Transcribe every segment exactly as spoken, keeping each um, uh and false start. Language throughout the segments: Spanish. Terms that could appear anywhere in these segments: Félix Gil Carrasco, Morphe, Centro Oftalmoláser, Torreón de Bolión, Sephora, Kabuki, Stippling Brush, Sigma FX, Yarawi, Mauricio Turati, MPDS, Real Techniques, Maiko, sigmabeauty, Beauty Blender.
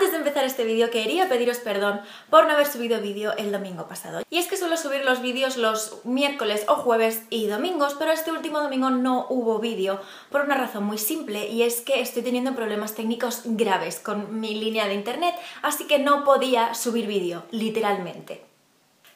Antes de empezar este vídeo quería pediros perdón por no haber subido vídeo el domingo pasado. Y es que suelo subir los vídeos los miércoles o jueves y domingos, pero este último domingo no hubo vídeo por una razón muy simple, y es que estoy teniendo problemas técnicos graves con mi línea de internet, así que no podía subir vídeo, literalmente.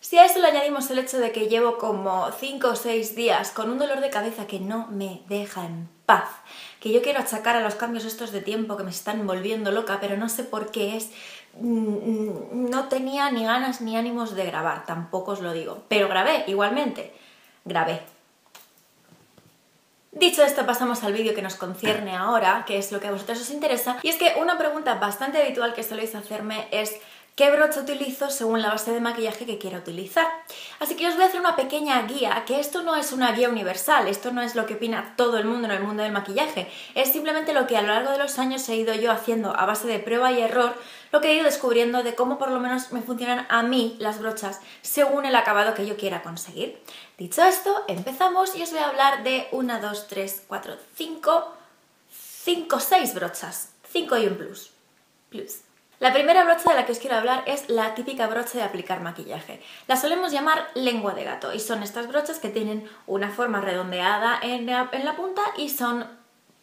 Si a eso le añadimos el hecho de que llevo como cinco o seis días con un dolor de cabeza que no me deja en paz, que yo quiero achacar a los cambios estos de tiempo que me están volviendo loca, pero no sé por qué es, no tenía ni ganas ni ánimos de grabar, tampoco os lo digo, pero grabé igualmente, grabé. Dicho esto, pasamos al vídeo que nos concierne ahora, que es lo que a vosotros os interesa, y es que una pregunta bastante habitual que soléis hacerme es ¿qué brocha utilizo según la base de maquillaje que quiera utilizar? Así que yo os voy a hacer una pequeña guía, que esto no es una guía universal, esto no es lo que opina todo el mundo en el mundo del maquillaje, es simplemente lo que a lo largo de los años he ido yo haciendo a base de prueba y error, lo que he ido descubriendo de cómo por lo menos me funcionan a mí las brochas según el acabado que yo quiera conseguir. Dicho esto, empezamos y os voy a hablar de una, dos, tres, cuatro, cinco, cinco, seis brochas, cinco y un plus. plus. La primera brocha de la que os quiero hablar es la típica brocha de aplicar maquillaje. La solemos llamar lengua de gato y son estas brochas que tienen una forma redondeada en la, en la punta y son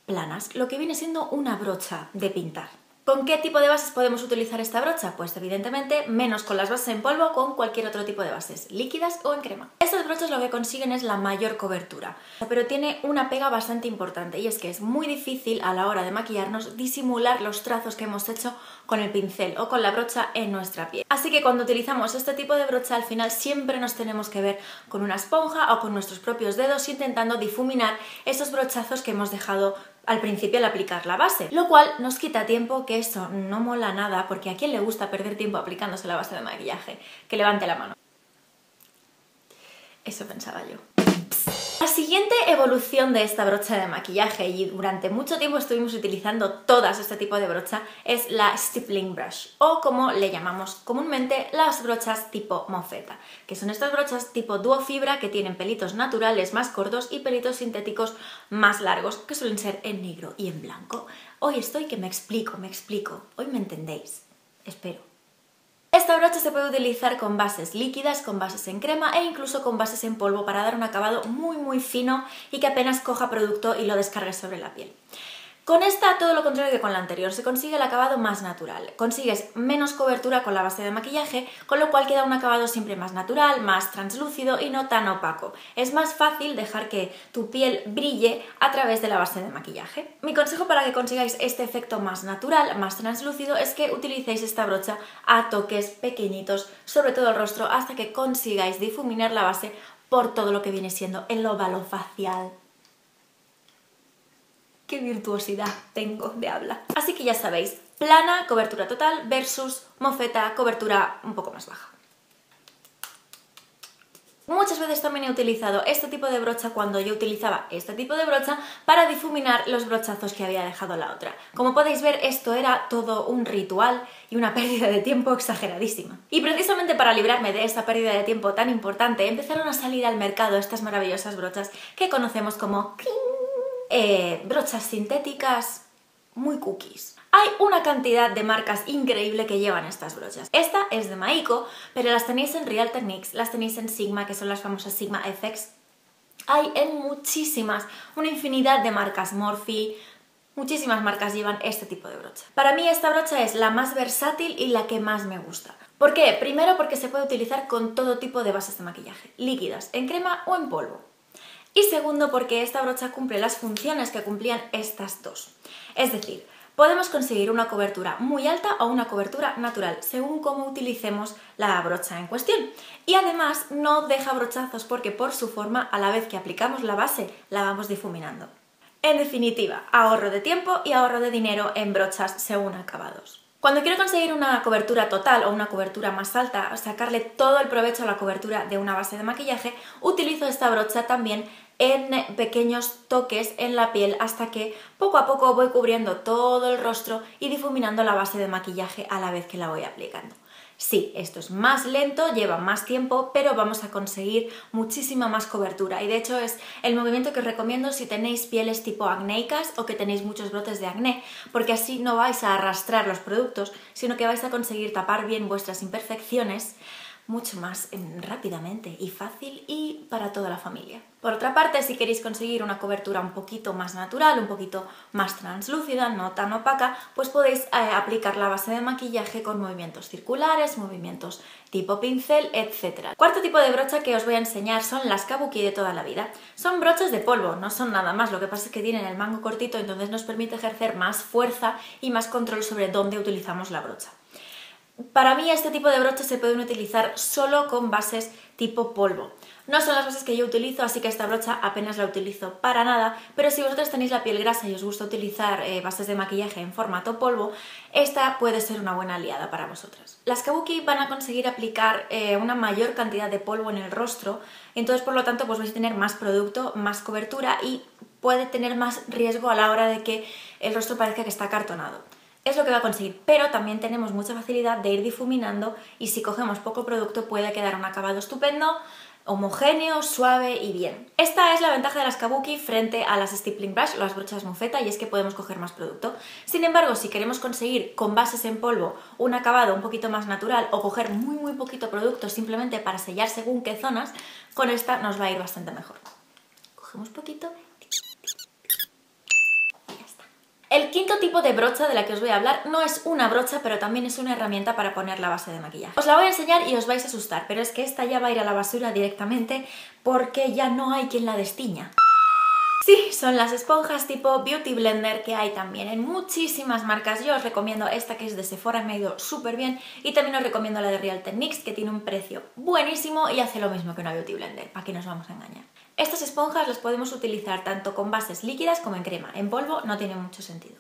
planas, lo que viene siendo una brocha de pintar. ¿Con qué tipo de bases podemos utilizar esta brocha? Pues evidentemente menos con las bases en polvo, con cualquier otro tipo de bases, líquidas o en crema. Estas brochas lo que consiguen es la mayor cobertura, pero tiene una pega bastante importante y es que es muy difícil a la hora de maquillarnos disimular los trazos que hemos hecho con el pincel o con la brocha en nuestra piel. Así que cuando utilizamos este tipo de brocha al final siempre nos tenemos que ver con una esponja o con nuestros propios dedos intentando difuminar esos brochazos que hemos dejado al principio al aplicar la base, lo cual nos quita tiempo, que eso no mola nada, porque ¿a quién le gusta perder tiempo aplicándose la base de maquillaje? Que levante la mano. Eso pensaba yo. La siguiente evolución de esta brocha de maquillaje, y durante mucho tiempo estuvimos utilizando todas este tipo de brocha, es la Stippling Brush, o como le llamamos comúnmente, las brochas tipo mofeta, que son estas brochas tipo duofibra que tienen pelitos naturales más cortos y pelitos sintéticos más largos, que suelen ser en negro y en blanco. Hoy estoy que me explico, me explico. Hoy me entendéis. Espero. Esta brocha se puede utilizar con bases líquidas, con bases en crema e incluso con bases en polvo para dar un acabado muy muy fino y que apenas coja producto y lo descargue sobre la piel. Con esta, todo lo contrario que con la anterior, se consigue el acabado más natural. Consigues menos cobertura con la base de maquillaje, con lo cual queda un acabado siempre más natural, más translúcido y no tan opaco. Es más fácil dejar que tu piel brille a través de la base de maquillaje. Mi consejo para que consigáis este efecto más natural, más translúcido, es que utilicéis esta brocha a toques pequeñitos, sobre todo el rostro, hasta que consigáis difuminar la base por todo lo que viene siendo el óvalo facial. ¡Qué virtuosidad tengo de habla! Así que ya sabéis, plana, cobertura total, versus mofeta, cobertura un poco más baja. Muchas veces también he utilizado este tipo de brocha cuando yo utilizaba este tipo de brocha para difuminar los brochazos que había dejado la otra. Como podéis ver, esto era todo un ritual y una pérdida de tiempo exageradísima. Y precisamente para librarme de esta pérdida de tiempo tan importante, empezaron a salir al mercado estas maravillosas brochas que conocemos como Eh, brochas sintéticas muy cookies. Hay una cantidad de marcas increíble que llevan estas brochas. Esta es de Maiko, pero las tenéis en Real Techniques, las tenéis en Sigma, que son las famosas Sigma F X. Hay en muchísimas, una infinidad de marcas, Morphe. Muchísimas marcas llevan este tipo de brocha. Para mí esta brocha es la más versátil y la que más me gusta. ¿Por qué? Primero porque se puede utilizar con todo tipo de bases de maquillaje, líquidas, en crema o en polvo. Y segundo, porque esta brocha cumple las funciones que cumplían estas dos. Es decir, podemos conseguir una cobertura muy alta o una cobertura natural, según cómo utilicemos la brocha en cuestión. Y además no deja brochazos porque por su forma, a la vez que aplicamos la base, la vamos difuminando. En definitiva, ahorro de tiempo y ahorro de dinero en brochas según acabados. Cuando quiero conseguir una cobertura total o una cobertura más alta, sacarle todo el provecho a la cobertura de una base de maquillaje, utilizo esta brocha también en pequeños toques en la piel hasta que poco a poco voy cubriendo todo el rostro y difuminando la base de maquillaje a la vez que la voy aplicando. Sí, esto es más lento, lleva más tiempo, pero vamos a conseguir muchísima más cobertura y de hecho es el movimiento que os recomiendo si tenéis pieles tipo acnéicas o que tenéis muchos brotes de acné, porque así no vais a arrastrar los productos, sino que vais a conseguir tapar bien vuestras imperfecciones mucho más rápidamente y fácil y para toda la familia. Por otra parte, si queréis conseguir una cobertura un poquito más natural, un poquito más translúcida, no tan opaca, pues podéis eh, aplicar la base de maquillaje con movimientos circulares, movimientos tipo pincel, etcétera. Cuarto tipo de brocha que os voy a enseñar son las kabuki de toda la vida. Son brochas de polvo, no son nada más, lo que pasa es que tienen el mango cortito, entonces nos permite ejercer más fuerza y más control sobre dónde utilizamos la brocha. Para mí este tipo de brochas se pueden utilizar solo con bases tipo polvo. No son las bases que yo utilizo, así que esta brocha apenas la utilizo para nada, pero si vosotros tenéis la piel grasa y os gusta utilizar eh, bases de maquillaje en formato polvo, esta puede ser una buena aliada para vosotras. Las kabuki van a conseguir aplicar eh, una mayor cantidad de polvo en el rostro, entonces por lo tanto pues vais a tener más producto, más cobertura y puede tener más riesgo a la hora de que el rostro parezca que está acartonado. Es lo que va a conseguir, pero también tenemos mucha facilidad de ir difuminando y si cogemos poco producto puede quedar un acabado estupendo, homogéneo, suave y bien. Esta es la ventaja de las kabuki frente a las stippling brush, las brochas mofeta, y es que podemos coger más producto. Sin embargo, si queremos conseguir con bases en polvo un acabado un poquito más natural o coger muy muy poquito producto simplemente para sellar según qué zonas, con esta nos va a ir bastante mejor. Cogemos poquito. El quinto tipo de brocha de la que os voy a hablar no es una brocha, pero también es una herramienta para poner la base de maquillaje. Os la voy a enseñar y os vais a asustar, pero es que esta ya va a ir a la basura directamente porque ya no hay quien la destiña. Sí, son las esponjas tipo Beauty Blender que hay también en muchísimas marcas. Yo os recomiendo esta que es de Sephora, me ha ido súper bien. Y también os recomiendo la de Real Techniques que tiene un precio buenísimo y hace lo mismo que una Beauty Blender, ¿para qué nos vamos a engañar? Estas esponjas las podemos utilizar tanto con bases líquidas como en crema. En polvo no tiene mucho sentido.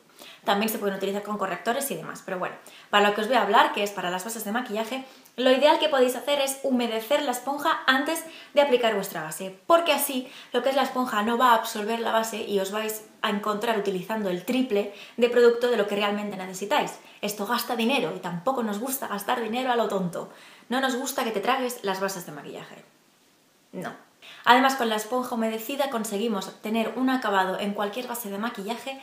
También se pueden utilizar con correctores y demás, pero bueno, para lo que os voy a hablar, que es para las bases de maquillaje, lo ideal que podéis hacer es humedecer la esponja antes de aplicar vuestra base, porque así lo que es la esponja no va a absorber la base y os vais a encontrar utilizando el triple de producto de lo que realmente necesitáis. Esto gasta dinero y tampoco nos gusta gastar dinero a lo tonto. No nos gusta que te tragues las bases de maquillaje. No. Además, con la esponja humedecida conseguimos obtener un acabado en cualquier base de maquillaje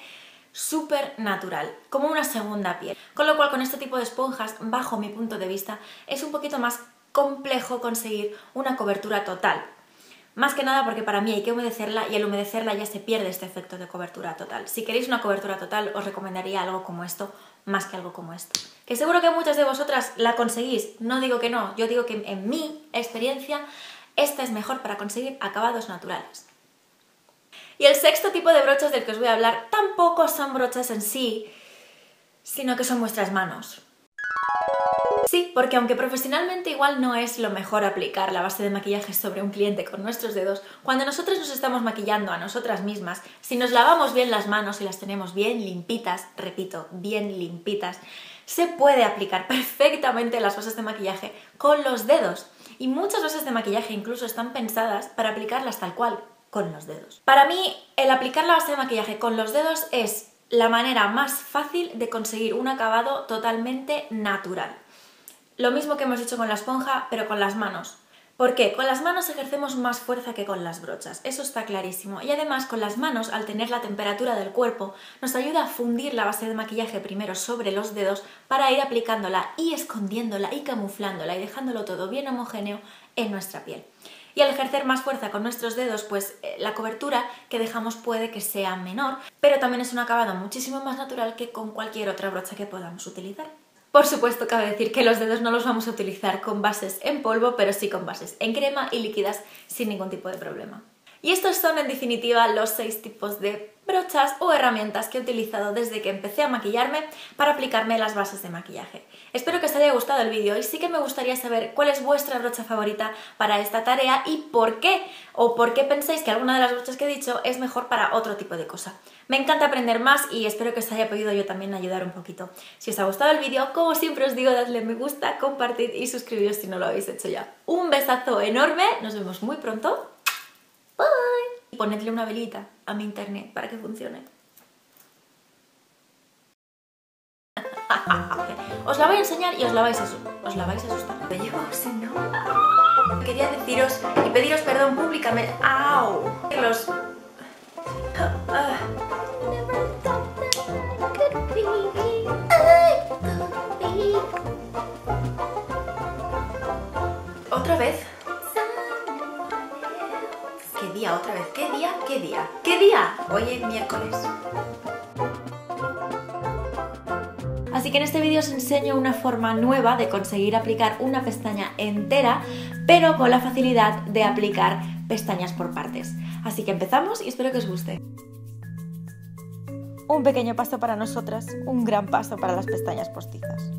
súper natural, como una segunda piel. Con lo cual, con este tipo de esponjas, bajo mi punto de vista, es un poquito más complejo conseguir una cobertura total. Más que nada porque para mí hay que humedecerla y al humedecerla ya se pierde este efecto de cobertura total. Si queréis una cobertura total, os recomendaría algo como esto, más que algo como esto. Que seguro que muchas de vosotras la conseguís, no digo que no, yo digo que en mi experiencia esta es mejor para conseguir acabados naturales. Y el sexto tipo de brochas del que os voy a hablar tampoco son brochas en sí, sino que son vuestras manos. Sí, porque aunque profesionalmente igual no es lo mejor aplicar la base de maquillaje sobre un cliente con nuestros dedos, cuando nosotros nos estamos maquillando a nosotras mismas, si nos lavamos bien las manos y las tenemos bien limpitas, repito, bien limpitas, se puede aplicar perfectamente las bases de maquillaje con los dedos. Y muchas bases de maquillaje incluso están pensadas para aplicarlas tal cual, con los dedos. Para mí, el aplicar la base de maquillaje con los dedos es la manera más fácil de conseguir un acabado totalmente natural. Lo mismo que hemos hecho con la esponja, pero con las manos. ¿Por qué? Con las manos ejercemos más fuerza que con las brochas, eso está clarísimo. Y además, con las manos, al tener la temperatura del cuerpo, nos ayuda a fundir la base de maquillaje primero sobre los dedos para ir aplicándola y escondiéndola y camuflándola y dejándolo todo bien homogéneo en nuestra piel. Y al ejercer más fuerza con nuestros dedos, pues eh, la cobertura que dejamos puede que sea menor, pero también es un acabado muchísimo más natural que con cualquier otra brocha que podamos utilizar. Por supuesto, cabe decir que los dedos no los vamos a utilizar con bases en polvo, pero sí con bases en crema y líquidas sin ningún tipo de problema. Y estos son, en definitiva, los seis tipos de brochas o herramientas que he utilizado desde que empecé a maquillarme para aplicarme las bases de maquillaje. Espero que os haya gustado el vídeo y sí que me gustaría saber cuál es vuestra brocha favorita para esta tarea y por qué, o por qué pensáis que alguna de las brochas que he dicho es mejor para otro tipo de cosa. Me encanta aprender más y espero que os haya podido yo también ayudar un poquito. Si os ha gustado el vídeo, como siempre os digo, dadle me gusta, compartid y suscribiros si no lo habéis hecho ya. Un besazo enorme, nos vemos muy pronto. Bye! ponedle una velita a mi internet para que funcione. Os la voy a enseñar y os la vais a, os la vais a asustar. Me llevo sin no. Quería deciros y pediros perdón públicamente. ¡Au! Los... Otra vez. ¿Qué día? Otra vez. ¿Qué día? ¿Qué día? ¿Qué día? Hoy es miércoles. Así que en este vídeo os enseño una forma nueva de conseguir aplicar una pestaña entera, pero con la facilidad de aplicar pestañas por partes. Así que empezamos y espero que os guste. Un pequeño paso para nosotras, un gran paso para las pestañas postizas.